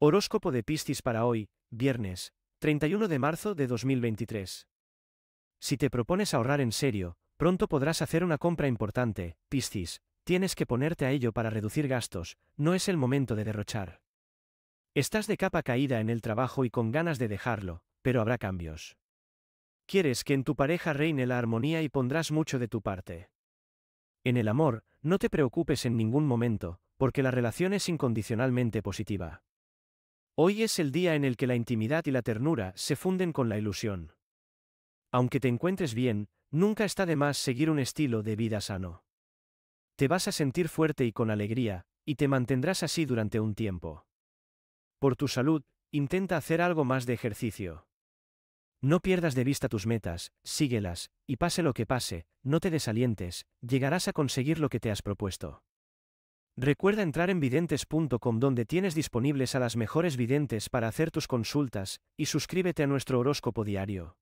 Horóscopo de Piscis para hoy, viernes, 31 de marzo de 2023. Si te propones ahorrar en serio, pronto podrás hacer una compra importante, Piscis, tienes que ponerte a ello para reducir gastos, no es el momento de derrochar. Estás de capa caída en el trabajo y con ganas de dejarlo, pero habrá cambios. Quieres que en tu pareja reine la armonía y pondrás mucho de tu parte. En el amor, no te preocupes en ningún momento, porque la relación es incondicionalmente positiva. Hoy es el día en el que la intimidad y la ternura se funden con la ilusión. Aunque te encuentres bien, nunca está de más seguir un estilo de vida sano. Te vas a sentir fuerte y con alegría, y te mantendrás así durante un tiempo. Por tu salud, intenta hacer algo más de ejercicio. No pierdas de vista tus metas, síguelas, y pase lo que pase, no te desalientes, llegarás a conseguir lo que te has propuesto. Recuerda entrar en videntes.com donde tienes disponibles a las mejores videntes para hacer tus consultas, y suscríbete a nuestro horóscopo diario.